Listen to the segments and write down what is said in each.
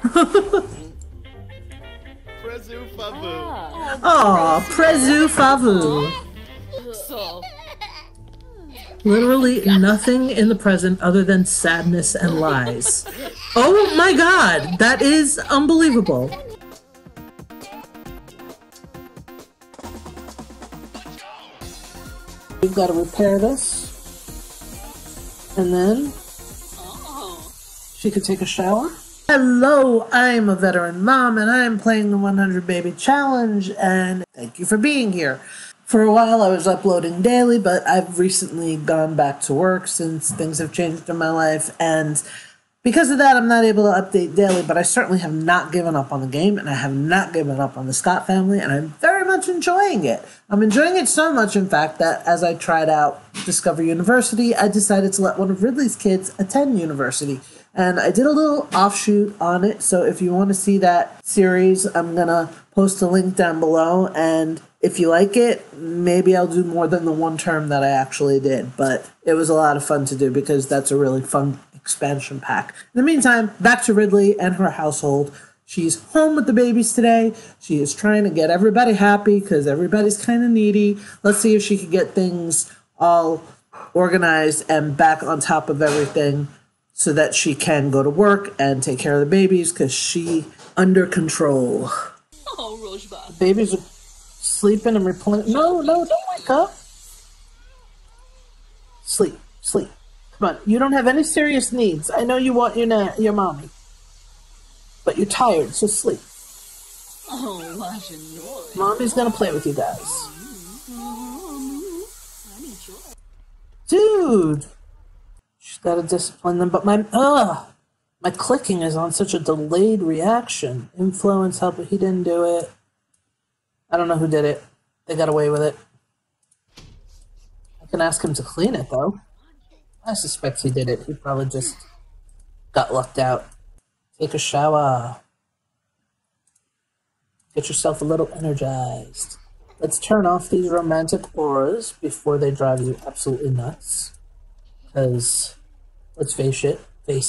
Presu Favu. Oh, Presu Favu. Literally nothing in the present other than sadness and lies. Oh my god, that is unbelievable. We've got to repair this. And then she could take a shower. Hello, I'm a veteran mom and I'm playing the 100 Baby Challenge and thank you for being here. For a while I was uploading daily, but I've recently gone back to work since things have changed in my life, and because of that I'm not able to update daily, but I certainly have not given up on the game and I have not given up on the Scott family, and I'm very much enjoying it. I'm enjoying it so much, in fact, that as I tried out Discover University, I decided to let one of Ridley's kids attend university. And I did a little offshoot on it, so if you want to see that series, I'm going to post a link down below. And if you like it, maybe I'll do more than the one term that I actually did. But it was a lot of fun to do because that's a really fun expansion pack. In the meantime, back to Ridley and her household. She's home with the babies today. She is trying to get everybody happy because everybody's kind of needy. Let's see if she can get things all organized and back on top of everything, so that she can go to work and take care of the babies, because she under control. Oh, Rojba. The babies are sleeping and replenishing. No, no, don't wake up. Sleep, sleep. Come on, you don't have any serious needs. I know you want your mommy, but you're tired, so sleep. Oh, what a noise. Mommy's gonna play with you guys. Dude. She's got to discipline them, but my clicking is on such a delayed reaction. Influence help, but he didn't do it. I don't know who did it. They got away with it. I can ask him to clean it, though. I suspect he did it. He probably just got lucked out. Take a shower. Get yourself a little energized. Let's turn off these romantic auras before they drive you absolutely nuts. Because... let's face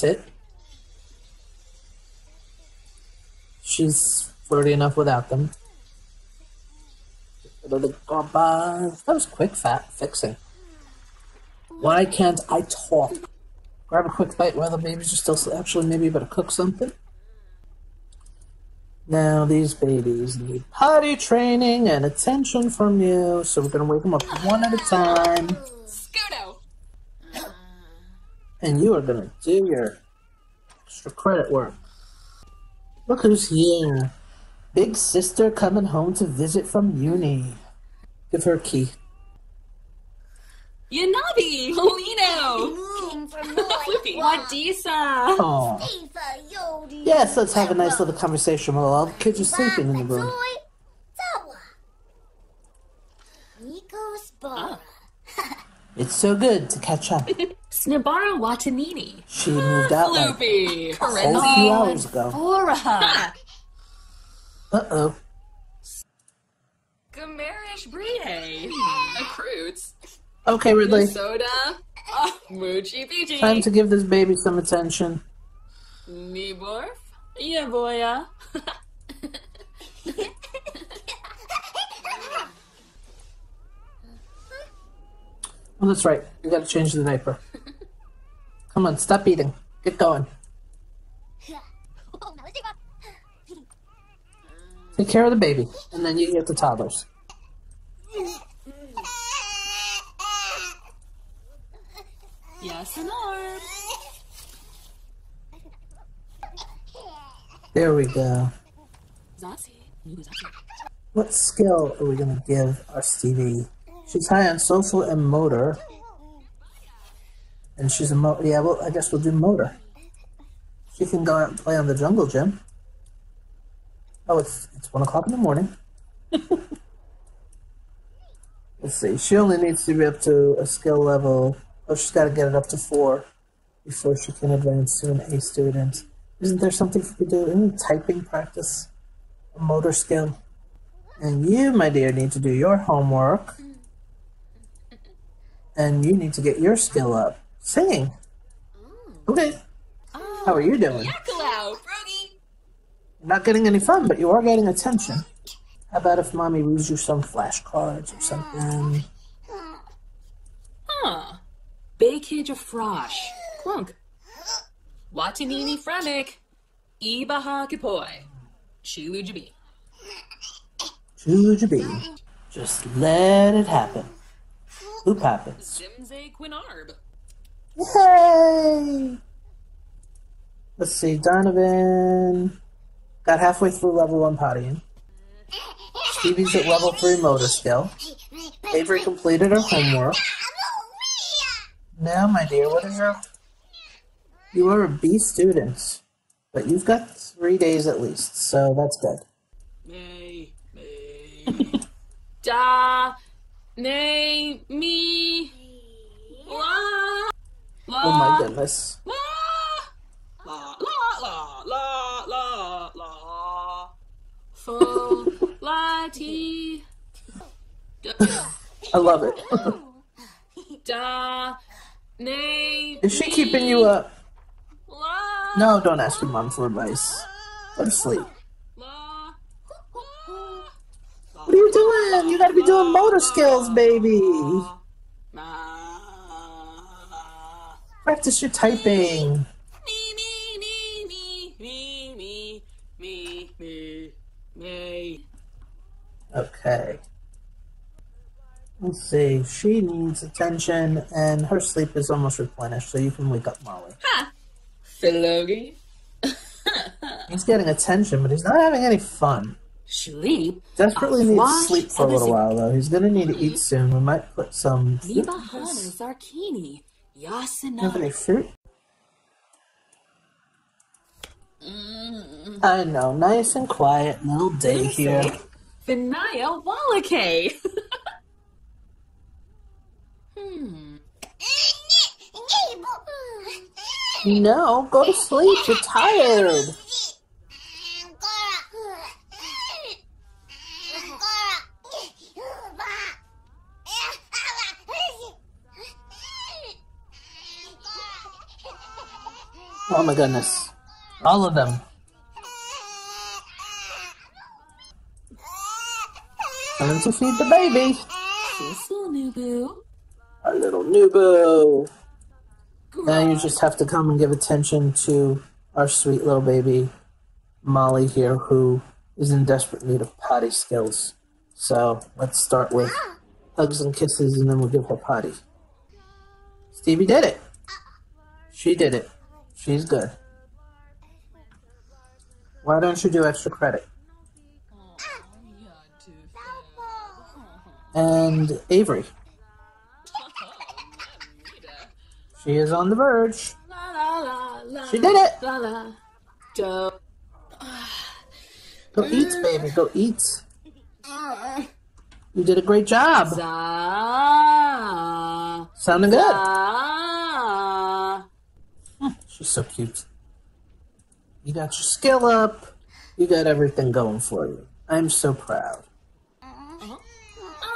it. She's flirty enough without them. That was quick fixing. Why can't I talk? Grab a quick bite while the babies are still sleeping. Actually, maybe you better cook something. Now these babies need potty training and attention from you, so we're gonna wake them up one at a time. And you are gonna do your extra credit work. Look who's here. Big sister coming home to visit from uni. Give her a key. Yanabi! Molino! Wadisa! Aww. Yes, let's have a nice little conversation while all the kids are sleeping in the room. It's so good to catch up. Snibara Watanini. She moved out Floopy. Like a few hours ago. Uh-oh. Gamarish Bride. Accruits. Okay, Ridley. Soda. Moochie Beachy. Time to give this baby some attention. Niborf. Yeah, boya. Oh, that's right. You gotta change the diaper. Come on, stop eating. Get going. Take care of the baby, and then you get the toddlers. Yes, and there we go. What skill are we gonna give our Stevie? She's high on social and motor. And she's a motor. Yeah, well, I guess we'll do motor. She can go out and play on the jungle gym. Oh, it's 1 o'clock in the morning. Let's see. She only needs to be up to a skill level. Oh, she's got to get it up to 4 before she can advance to an A student. Isn't there something you could do? Any typing practice? A motor skill? And you, my dear, need to do your homework. And you need to get your skill up. Singing. Okay. How are you doing? Not getting any fun, but you are getting attention. How about if Mommy reads you some flashcards or something? Huh. Bakage of frosh. Clunk. Watanini Fremic. Ibaha Kipoi. Chilujabi. Chilujabi. Just let it happen. Poop happens. Zimze Quinarb. Yay! Let's see, Donovan got halfway through level 1 pottying. Stevie's at level 3 motor skill. Avery completed her homework. Now, my dear, what is your... You are a B student, but you've got 3 days at least, so that's good. May, da, nay, me, la, la. Oh my goodness. La, la, la, la, la, la, fo, la, ti. I love it. Da, nay. Is she keeping you up? No, don't ask your mom for advice. Go to sleep. What are you doing? You gotta be doing motor skills, baby. Practice your typing. Okay. Let's see. She needs attention, and her sleep is almost replenished, so you can wake up Marley. Huh. Philogi. He's getting attention, but he's not having any fun. Sleep. Desperately needs sleep for a little while, though. He's gonna need to eat soon. We might put some fruit. Have any fruit? I know. Nice and quiet little day here. Vinaya Walake. No, go to sleep. You're tired. Oh my goodness. All of them. Time to feed the baby. Our little Nubu. Now you just have to come and give attention to our sweet little baby, Molly here, who is in desperate need of potty skills. So let's start with hugs and kisses, and then we'll give her potty. Stevie did it. She did it. She's good. Why don't you do extra credit? And Avery. She is on the verge. La, la, la, she did it. La, la, go eat, baby. Go eat. You did a great job. Sounding good. She's so cute. You got your skill up. You got everything going for you. I'm so proud.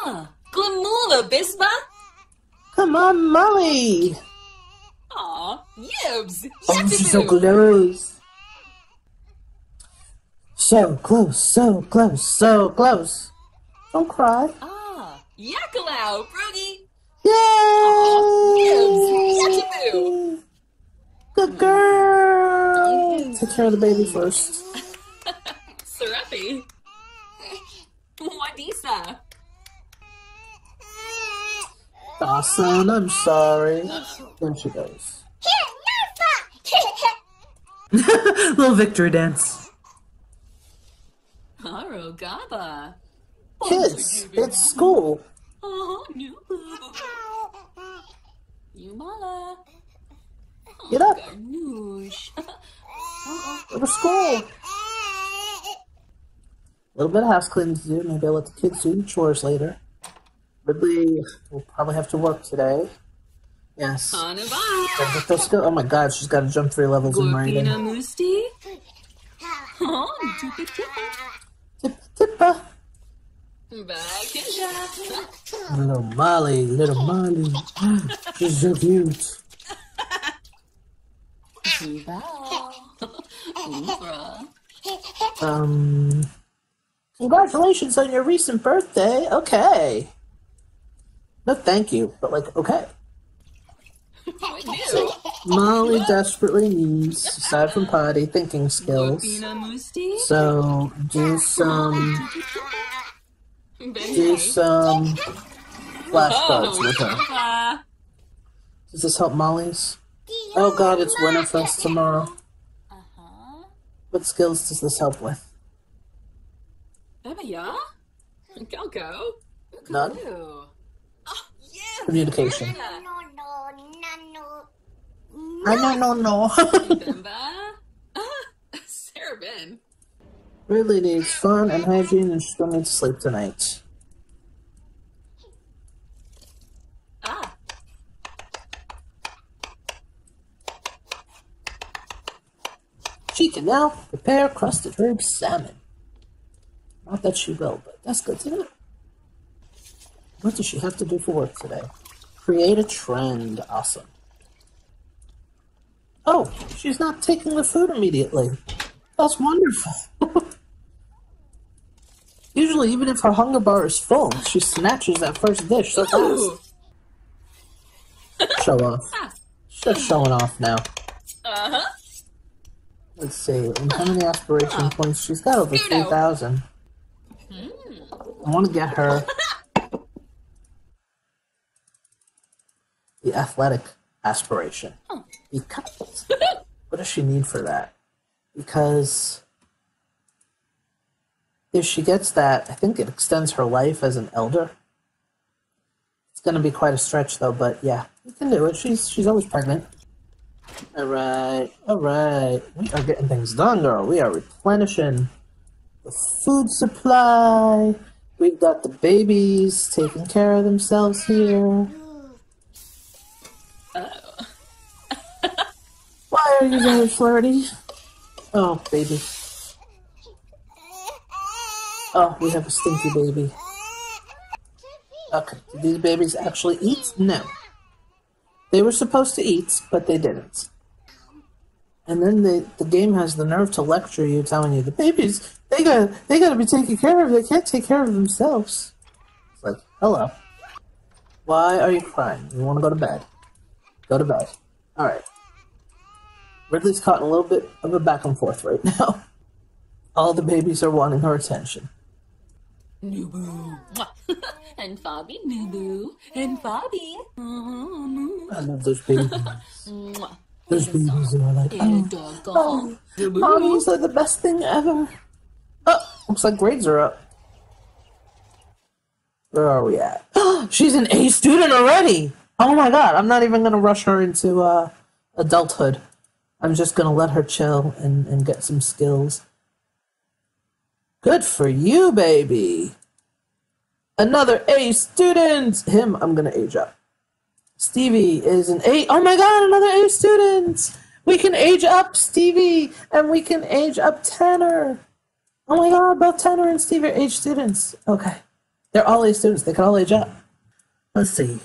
Glamula, Bisma. Come on, Molly. Aw, yibs! Oh, she's so close. So close, so close, so close. Don't cry. Ah, yakalow, Broogie! Yay! Aw, yibs! Yucky-boo! Good girl! Yes. Take care of the baby first. Serapi. Wadisa. Dawson, I'm sorry. There she goes. Little victory dance. Harogaba. Kids, it's school. Oh, no. Yumala. Get up. Go to school. A little bit of house cleaning to do. Maybe I'll let the kids do the chores later. Ridley will probably have to work today. Yes. Oh my god, she's got to jump 3 levels in writing. Tippa. Little Molly. She's so cute. Congratulations on your recent birthday. Okay. No, thank you, but like, okay. So, Molly desperately needs, aside from potty, thinking skills. So, do some flashcards with her. Does this help Molly's? Oh god, it's Winterfest tomorrow. What skills does this help with? None? Communication. Ridley needs fun and hygiene, and she's gonna need to sleep tonight. She can now prepare crusted herb salmon. Not that she will, but that's good to know. What does she have to do for work today? Create a trend. Awesome. Oh, she's not taking the food immediately. That's wonderful. Usually, even if her hunger bar is full, she snatches that first dish so fast. Show off. Just showing off now. Let's see, how many aspiration points? She's got over 3,000. I want to get her the athletic aspiration. Because, what does she need for that? Because if she gets that, I think it extends her life as an elder. It's going to be quite a stretch though, but yeah, we can do it. She's always pregnant. All right. We are getting things done, girl. We are replenishing the food supply. We've got the babies taking care of themselves here. Why are you very flirty? Oh, baby. Oh, we have a stinky baby. Okay, do these babies actually eat? No. They were supposed to eat, but they didn't. And then the game has the nerve to lecture you, telling you the babies, they gotta be taken care of. They can't take care of themselves. It's like, hello. Why are you crying? You want to go to bed? Go to bed. All right. Ridley's caught in a little bit of a back and forth right now. All the babies are wanting her attention. Nubu. And Fabi. Nubu. And Fabi. I love those babies. Those babies are like, oh, mommies are the best thing ever. Oh, looks like grades are up. Where are we at? She's an A student already. Oh my god, I'm not even going to rush her into adulthood. I'm just going to let her chill and get some skills. Good for you, baby. Another A student. Him, I'm going to age up. Stevie is an A. Oh my god, another A student. We can age up Stevie, and we can age up Tanner. Oh my god, both Tanner and Stevie are A students. Okay. They're all A students. They can all age up. Let's see.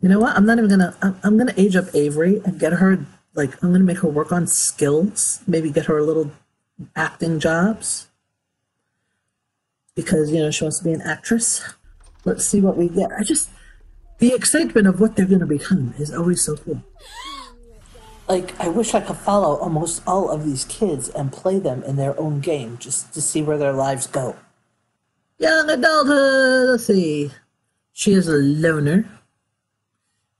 You know what? I'm not even going to... I'm going to age up Avery and get her... Like, I'm going to make her work on skills. Maybe get her little acting jobs. Because, you know, she wants to be an actress. Let's see what we get. The excitement of what they're going to become is always so cool. Like, I wish I could follow almost all of these kids and play them in their own game just to see where their lives go. Young adulthood, let's see. She is a loner.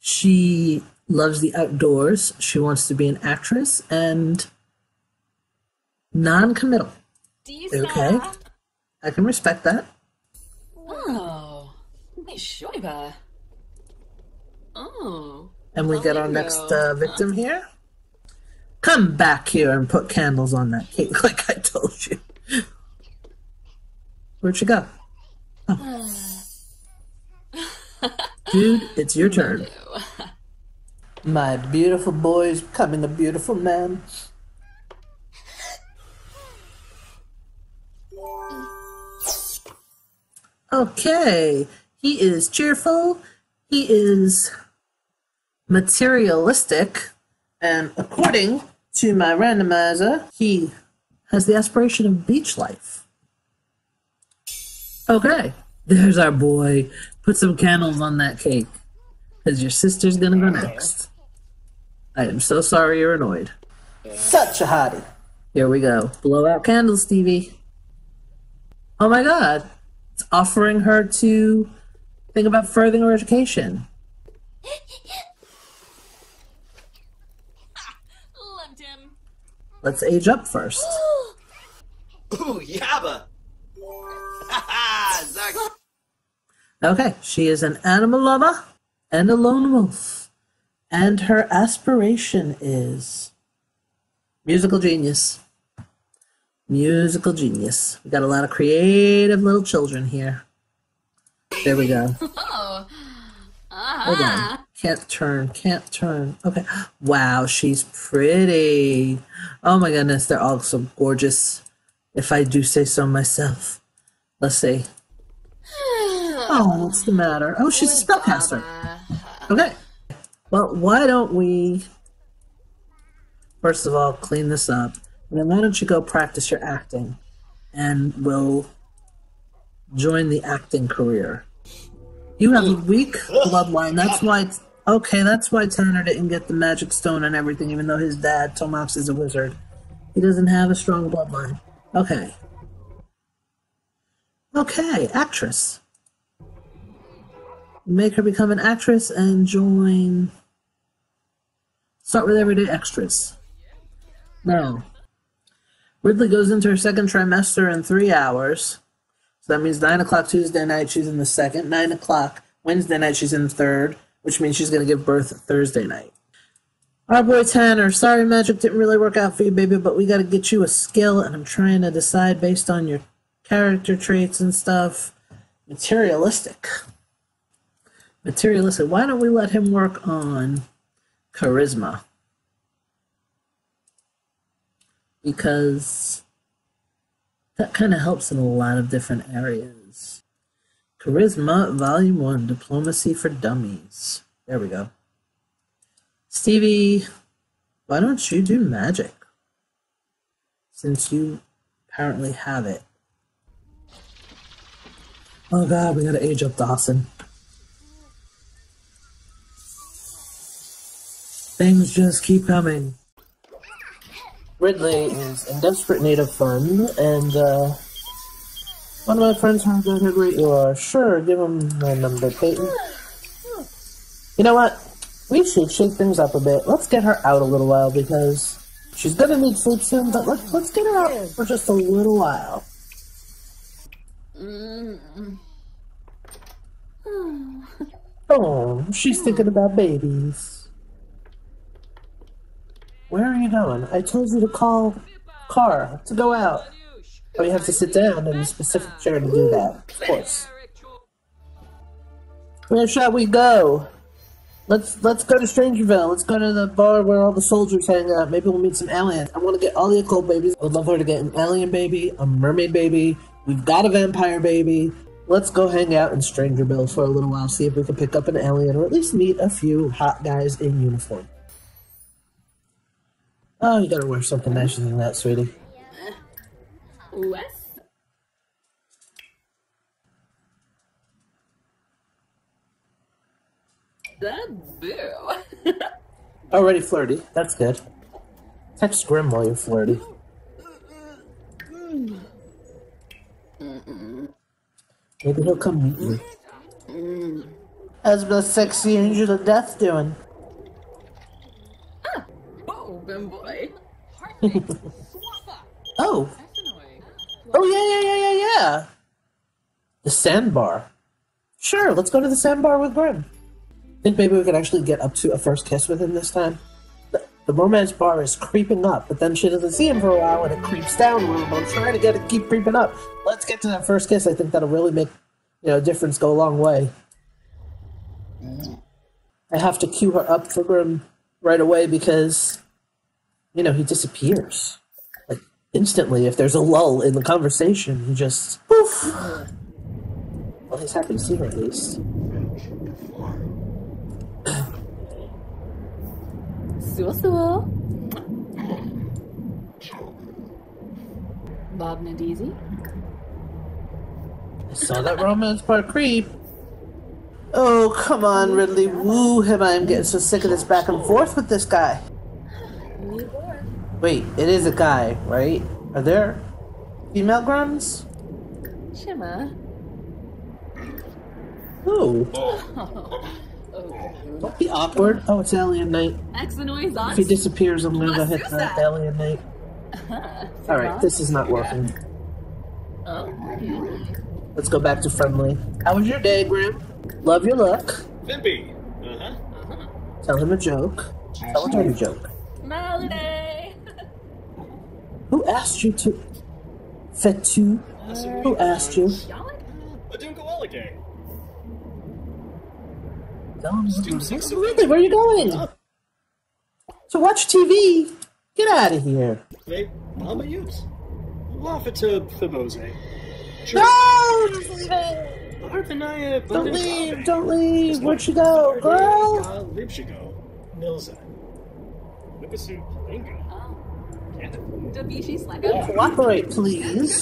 She loves the outdoors. She wants to be an actress and non-committal. Okay. I can respect that. Oh. Oh. And we get our next victim here. Come back here and put candles on that cake like I told you. Where'd you go? Oh. Dude, it's your turn. My beautiful boy is becoming a beautiful man. Okay, he is cheerful, he is materialistic, and according to my randomizer, he has the aspiration of beach life. Okay, there's our boy. Put some candles on that cake, because your sister's gonna go next. I am so sorry you're annoyed. Such a hottie. Here we go. Blow out candles, Stevie. Oh my God. It's offering her to think about furthering her education. Loved him. Let's age up first. Ooh, yabba. Okay, she is an animal lover and a lone wolf. And her aspiration is musical genius. Musical genius. We got a lot of creative little children here. There we go. Oh. Uh-huh. Hold on. Can't turn. Can't turn. Okay. Wow, she's pretty. Oh my goodness, they're all so gorgeous. If I do say so myself. Let's see. Oh, what's the matter? Oh, she's a spellcaster. Okay. Well, why don't we, first of all, clean this up. And then why don't you go practice your acting? And we'll join the acting career. You have a weak bloodline. That's why, okay, that's why Tanner didn't get the magic stone and everything, even though his dad, Tomox, is a wizard. He doesn't have a strong bloodline. Okay. Okay, actress. Make her become an actress and join. Start with everyday extras. No. Ridley goes into her second trimester in 3 hours. So that means 9 o'clock Tuesday night, she's in the second. 9 o'clock Wednesday night, she's in the third, which means she's going to give birth Thursday night. Our boy Tanner, sorry magic didn't really work out for you, baby, but we got to get you a skill, and I'm trying to decide based on your character traits and stuff. Materialistic. Materialistic. Why don't we let him work on charisma? Because that kind of helps in a lot of different areas. Charisma, Volume 1, Diplomacy for Dummies. There we go. Stevie, why don't you do magic? Since you apparently have it. Oh God, we gotta age up Dawson. Things just keep coming. Ridley is in desperate need of fun, and one of my friends has that Ridley. You are sure? Give him my number, Peyton. You know what? We should shake things up a bit. Let's get her out a little while because she's gonna need sleep soon. But let's get her out for just a little while. Oh, she's thinking about babies. Where are you going? I told you to call Cara to go out. Oh, you have to sit down in a specific chair to do that, of course. Where shall we go? Let's go to Strangerville. Let's go to the bar where all the soldiers hang out. Maybe we'll meet some aliens. I want to get all the occult babies. I would love her to get an alien baby, a mermaid baby. We've got a vampire baby. Let's go hang out in Strangerville for a little while, see if we can pick up an alien or at least meet a few hot guys in uniform. Oh, you gotta wear something nicer than that, sweetie. What? That's boo. Already flirty. That's good. Text Grim while you're flirty. Maybe he'll come meet you. How's the sexy angel of death doing? Boy. Oh. Oh, yeah. The sandbar. Sure, let's go to the sandbar with Grim. I think maybe we could actually get up to a first kiss with him this time. The romance bar is creeping up, but then she doesn't see him for a while and it creeps down a little, but I'm trying to get it to keep creeping up. Let's get to that first kiss. I think that'll really make, you know, a difference, go a long way. I have to cue her up for Grim right away because... you know, he disappears, like, instantly. If there's a lull in the conversation, he just, poof. Well, he's happy to see her, at least. Bob Nadisi. I saw that romance part creep. Oh, come on, Ridley. Woo him. I am getting so sick of this back and forth with this guy. Wait, it is a guy, right? Are there female grums? Shimmer. Ooh. Oh. Oh. Don't be awkward. Oh, it's Alien Night. X the noise on. If he disappears, I'm gonna go hit that Alien Night. Alright, this is not working. Yeah. Oh. Let's go back to friendly. How was your day, Grim? Love your look. Vimpy. Tell him a joke. Tell him a joke. Marley. Who asked you to? Fetu. Who asked you? Adunkoala gang. Really? Where are you going? To watch TV. Get out of here. Hey, Mama Utes. Laugh it to Fibose. No! Just leave it. Don't leave! Don't leave! Where'd she go, girl? Where'd she go? Milza. Lukasu Palinga. Cooperate, please.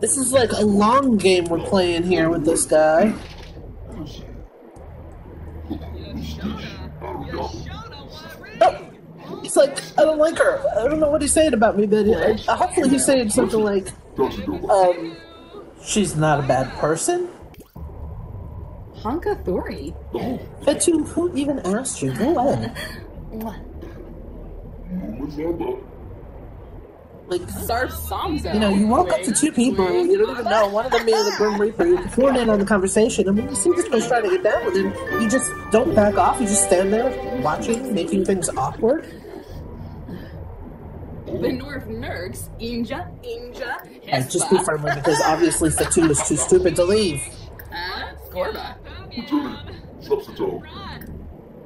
This is like a long game we're playing here with this guy. Oh, it's like, I don't like her. I don't know what he's saying about me, but hopefully he's saying something like, she's not a bad person. Honka Thori. Fetu, who even asked you? Go away. Like, you know, you walk up to two people, you don't even know, one of them being the Grim Reaper, you can throw it in on the conversation, and when you see this guy's trying to get down with him, you just don't back off, you just stand there watching, making things awkward. The North Nerds, Inja, and just be friendly because obviously Fetu is too stupid to leave. Gorba.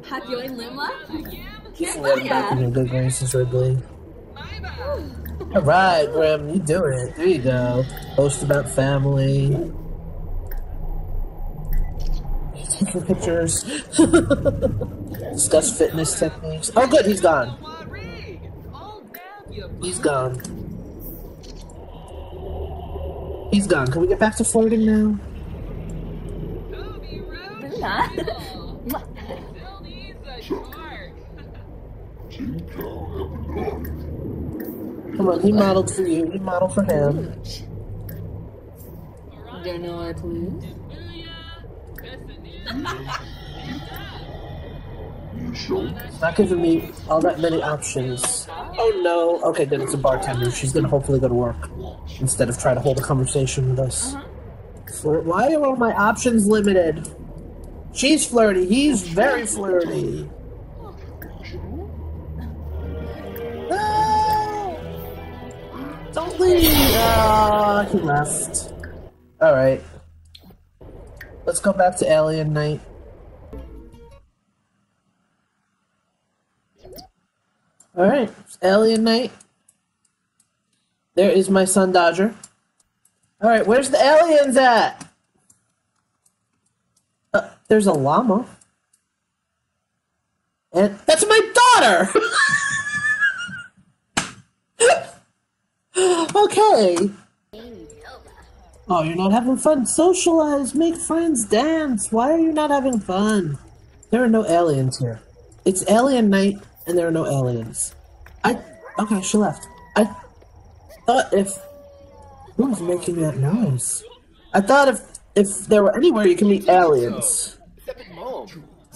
Papioy Limla? Just let him back in your good graces, Ridley. Alright, Grim, you do it. There you go. Post about family. Taking pictures. Discuss fitness techniques. Oh, good, he's gone. He's gone. He's gone. Can we get back to flirting now? Come on, he modeled for you. You modeled for him. Don't know our clues. Not giving me all that many options. Oh no. Okay, then it's a bartender. She's gonna hopefully go to work instead of try to hold a conversation with us. Why are all my options limited? She's flirty. He's very flirty. No! Don't leave. Ah, he left. All right. Let's go back to Alien Night. Alright, it's Alien Night. There is my son Dodger. Alright, where's the aliens at? There's a llama. And that's my daughter! Okay. Oh, you're not having fun. Socialize, make friends, dance. Why are you not having fun? There are no aliens here. It's Alien Night. And there are no aliens. Okay, she left. I thought if... Who's making that noise? I thought if there were anywhere you can meet aliens,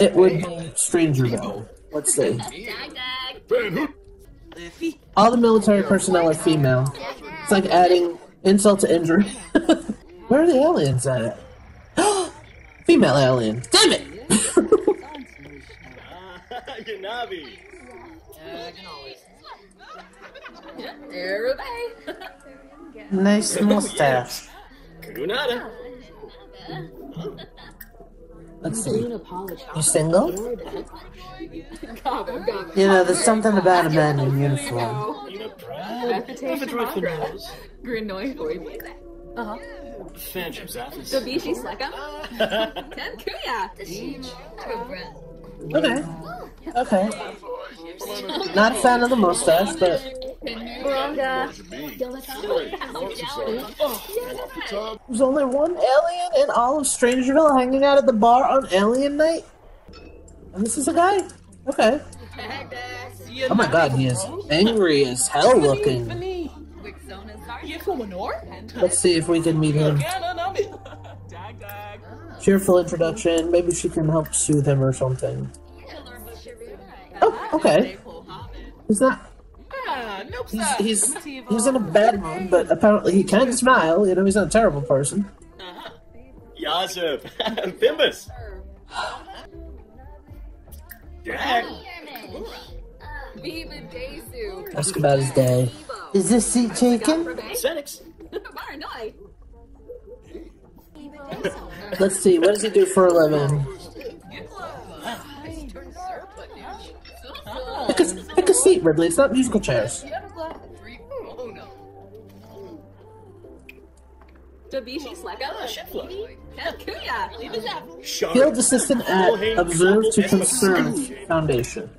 it would be Strangerville. Let's see. All the military personnel are female. It's like adding insult to injury. Where are the aliens at? Female alien. Damn it! Navi. Nice mustache. Kunada. Let's see. You single? You know, there's something about a man in uniform. Okay. Not a fan of the mustache, but There's only one alien in all of Strangerville hanging out at the bar on Alien Night? And this is a guy? Okay. Oh my god, he is angry as hell looking. Let's see if we can meet him. Cheerful introduction, maybe she can help soothe him or something. Oh, okay. He's not... He's in a bad mood, but apparently he can smile, you know, he's not a terrible person. Yazub and Thimbus! Ask about his day. Is this seat taken? Let's see, what does he do for a living? Pick a seat, Ridley. It's not musical chairs. Field assistant at Observe to Conserve Foundation.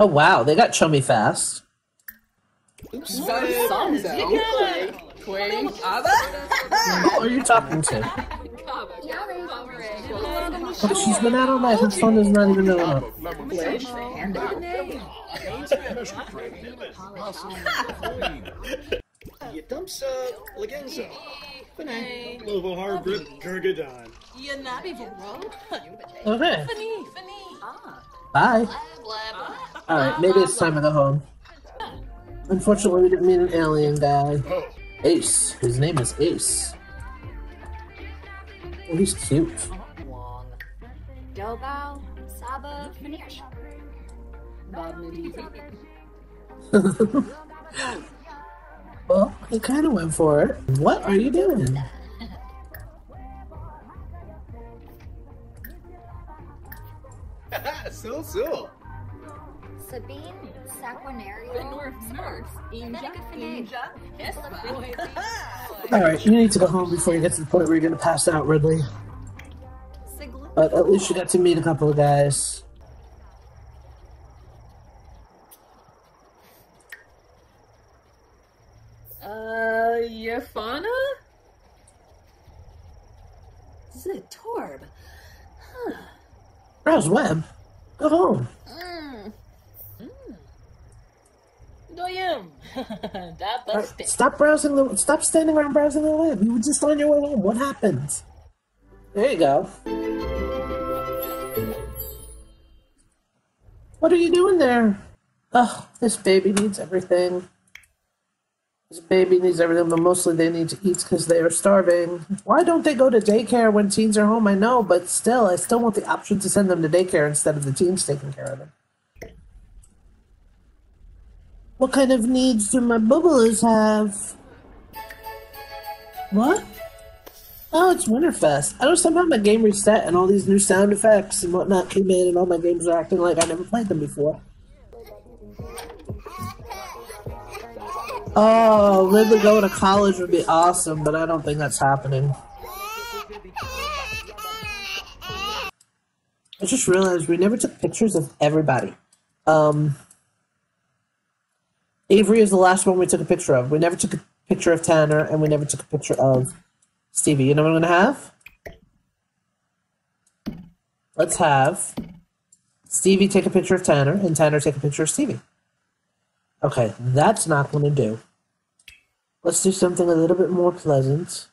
Oh wow, they got chummy fast. Who are you talking to? But she's been out all night, her phone does not even know up. Okay. Bye. Alright, maybe it's time to go home. Unfortunately, we didn't meet an alien guy. Ace. His name is Ace. Oh, he's cute. Well, he kind of went for it. What are you doing? So. Sabine Alright, you need to go home before you get to the point where you're gonna pass out, Ridley. But at least you got to meet a couple of guys. Yefana? This is a Torb. Huh. Browse web? Go home. Right, stop standing around browsing the web. You were just on your way home. What happened? There you go. What are you doing there? Oh, this baby needs everything. This baby needs everything, but mostly they need to eat because they are starving. Why don't they go to daycare when teens are home? I know, but still, I still want the option to send them to daycare instead of the teens taking care of them. What kind of needs do my bubblers have? What? Oh, it's Winterfest. I don't know, somehow my game reset and all these new sound effects and whatnot came in and all my games are acting like I never played them before. Oh, Ridley going to college would be awesome, but I don't think that's happening. I just realized we never took pictures of everybody. Avery is the last one we took a picture of. We never took a picture of Tanner, and we never took a picture of Stevie. You know what I'm going to have? Let's have Stevie take a picture of Tanner, and Tanner take a picture of Stevie. Okay, that's not going to do. Let's do something a little bit more pleasant.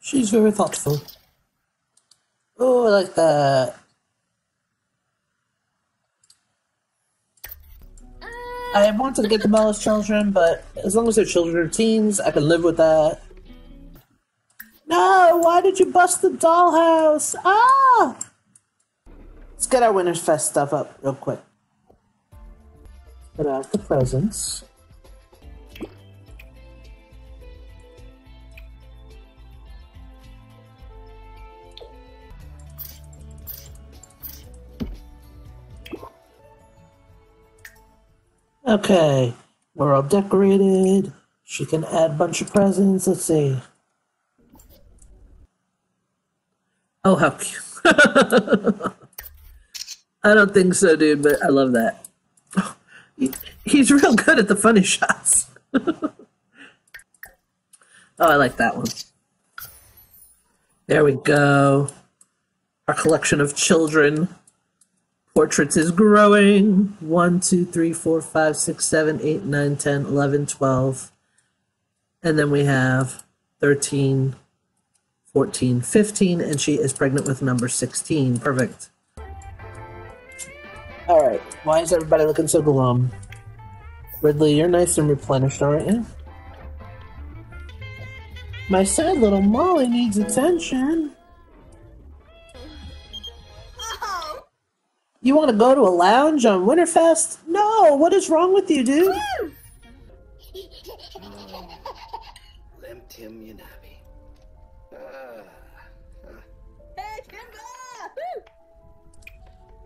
She's very thoughtful. Oh, I like that. I wanted to get them all as children, but as long as they're children or teens, I can live with that. No, why did you bust the dollhouse? Ah! Let's get our Winterfest stuff up real quick. Get out the presents. Okay, we're all decorated. She can add a bunch of presents. Let's see. Oh, how cute. I don't think so, dude, but I love that. Oh, he's real good at the funny shots. Oh, I like that one. There we go. Our collection of children. Portraits is growing. 1, 2, 3, 4, 5, 6, 7, 8, 9, 10, 11, 12. And then we have 13, 14, 15, and she is pregnant with number 16. Perfect. All right, why is everybody looking so glum? Ridley, you're nice and replenished, aren't you? My sad little Molly needs attention. Oh. You want to go to a lounge on Winterfest? No, what is wrong with you, dude?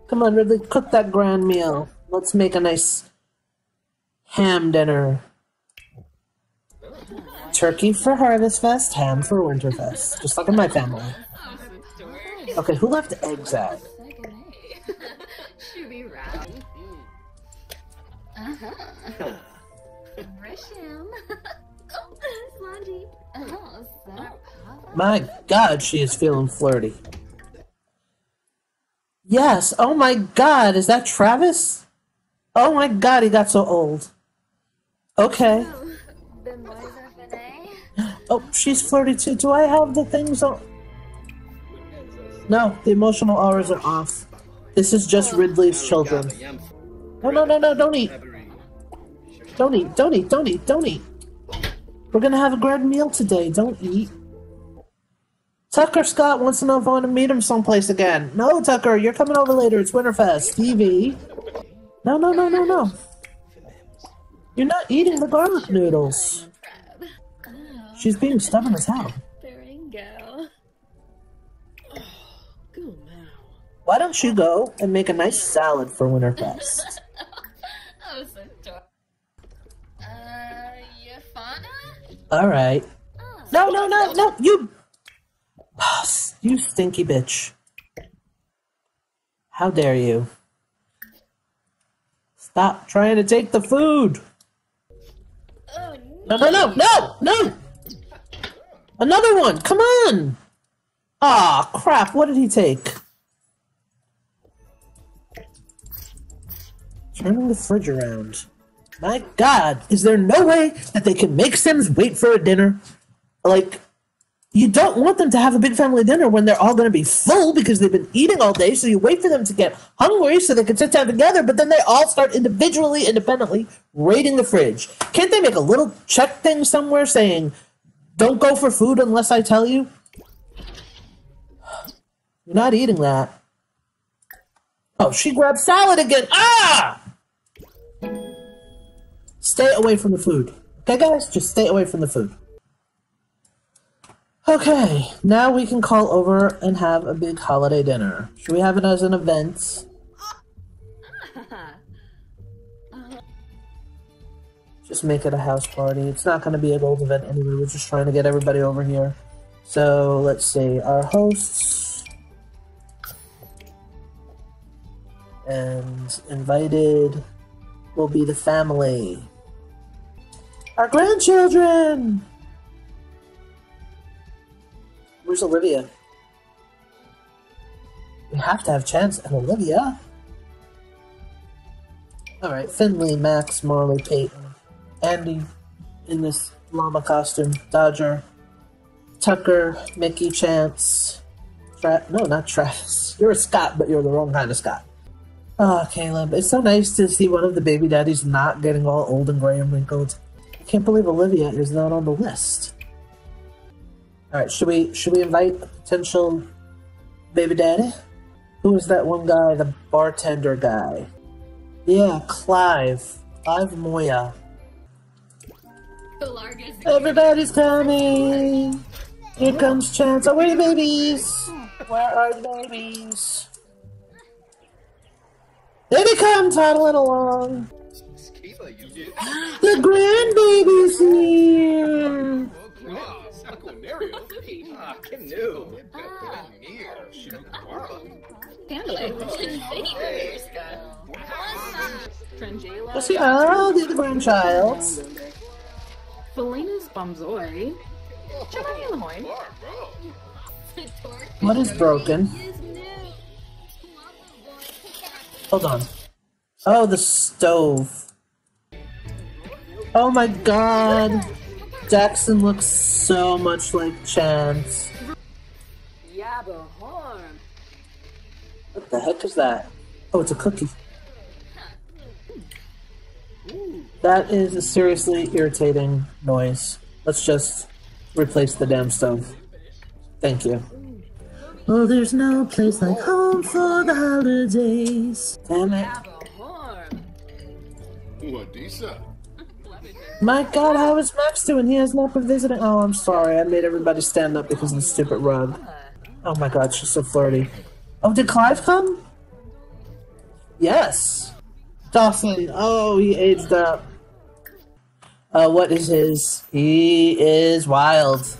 Come on, Ridley, cook that grand meal. Let's make a nice ham dinner. Turkey for Harvest Fest, ham for Winterfest. Just like in my family. Okay, who left eggs out? Should be round. Uh-huh. Fresh ham. My God, she is feeling flirty. Yes, oh my God, is that Travis? Oh my God, he got so old. Okay. Oh, she's flirty too. Do I have the things on? No, the emotional auras are off. This is just Ridley's children. No, no, no, no, don't eat. Don't eat, don't eat, don't eat, don't eat. We're gonna have a grand meal today, don't eat. Tucker Scott wants to know if I want to meet him someplace again. No, Tucker, you're coming over later. It's Winterfest. Stevie. No, no, no, no, no. You're not eating the garlic noodles. She's being stubborn as hell. Why don't you go and make a nice salad for Winterfest? All right. No, no, no, no, you... Oh, you stinky bitch. How dare you? Stop trying to take the food. Oh, no, no, no, no, no! Another one, come on! Ah, oh, crap, what did he take? Turning the fridge around. My God, is there no way that they can make Sims wait for a dinner? Like... You don't want them to have a big family dinner when they're all going to be full because they've been eating all day, so you wait for them to get hungry so they can sit down together, but then they all start individually, independently raiding the fridge. Can't they make a little check thing somewhere saying, don't go for food unless I tell you? You're not eating that. Oh, she grabbed salad again. Ah! Stay away from the food. Okay, guys? Just stay away from the food. Okay, now we can call over and have a big holiday dinner. Should we have it as an event? Just make it a house party. It's not going to be a gold event anyway. We're just trying to get everybody over here. So let's see, our hosts and invited will be the family. Our grandchildren! Where's Olivia? We have to have Chance and Olivia. Alright, Finley, Max, Marley, Peyton, Andy in this llama costume, Dodger, Tucker, Mickey, Chance, no, not Travis. You're a Scott, but you're the wrong kind of Scott. Oh, Caleb, it's so nice to see one of the baby daddies not getting all old and gray and wrinkled. I can't believe Olivia is not on the list. All right, should we invite a potential baby daddy? Who is that one guy, the bartender guy? Yeah, Clive Moya. Everybody's coming. Here comes Chance. Oh, where are the babies? Where are the babies? There they come, toddling along. The grandbaby's here. Candlelight. What's the other grandchild? Felina's Bomzoi. What is broken? Hold on. Oh, the stove. Oh my god! Jackson looks so much like Chance. What the heck is that? Oh, it's a cookie. That is a seriously irritating noise. Let's just replace the damn stove. Thank you. Oh, there's no place like home for the holidays. Damn it. My god, how is Max doing? He has not been visiting. Oh, I'm sorry. I made everybody stand up because of the stupid rug. Oh my god, she's so flirty. Oh, did Clive come? Yes. Dawson. Oh, he aged up. What is his? He is wild.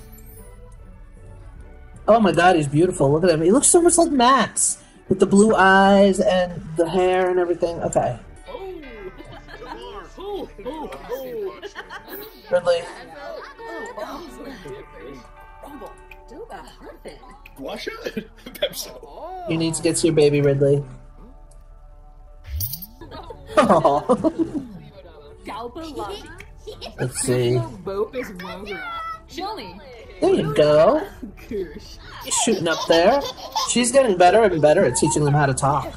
Oh my god, he's beautiful. Look at him. He looks so much like Max. With the blue eyes and the hair and everything. Okay. Ridley. You need to get to your baby, Ridley. Oh. Let's see. There you go. Shooting up there. She's getting better and better at teaching them how to talk.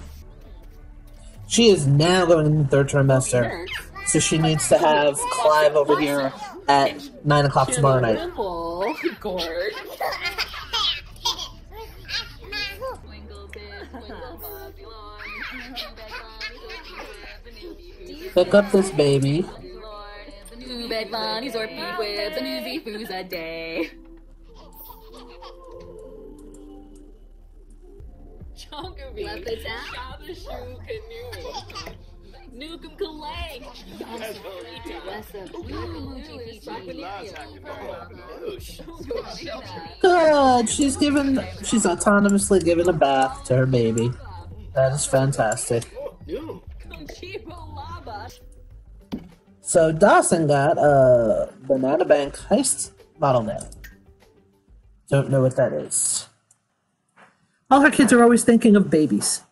She is now going in the third trimester. So she needs to have Clive over here at 9 o'clock tomorrow night. Pick up this baby. Good. She's autonomously given a bath to her baby. That is fantastic. So Dawson got a Banana Bank heist model now. Don't know what that is. All her kids are always thinking of babies.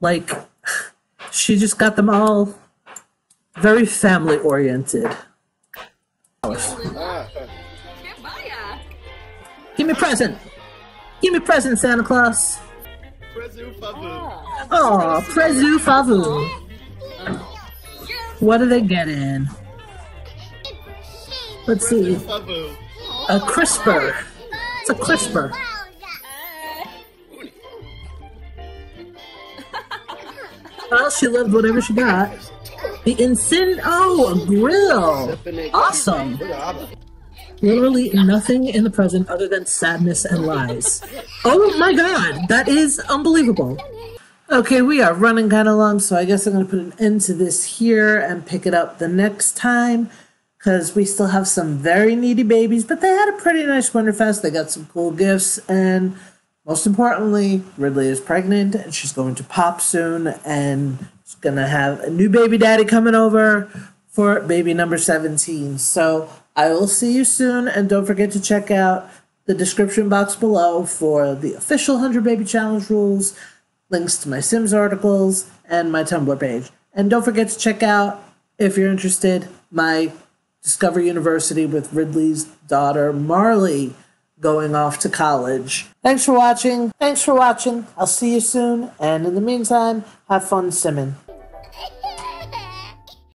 Like, she just got them all very family-oriented. Give me a present! Give me a present, Santa Claus! Oh, Prezu Favu! What do they get in? Let's see. A crisper! It's a crisper! Well, she loved whatever she got. Oh, a grill! Awesome! Literally nothing in the present other than sadness and lies. Oh my god, that is unbelievable. Okay, we are running kind of long, so I guess I'm going to put an end to this here and pick it up the next time, because we still have some very needy babies, but they had a pretty nice Winterfest. They got some cool gifts, and most importantly, Ridley is pregnant, and she's going to pop soon, and she's going to have a new baby daddy coming over for baby number 17. So I will see you soon, and don't forget to check out the description box below for the official 100 Baby Challenge rules, links to my Sims articles, and my Tumblr page. And don't forget to check out, if you're interested, my Discover University with Ridley's daughter, Marley, going off to college. Thanks for watching. I'll see you soon. And in the meantime, have fun simming.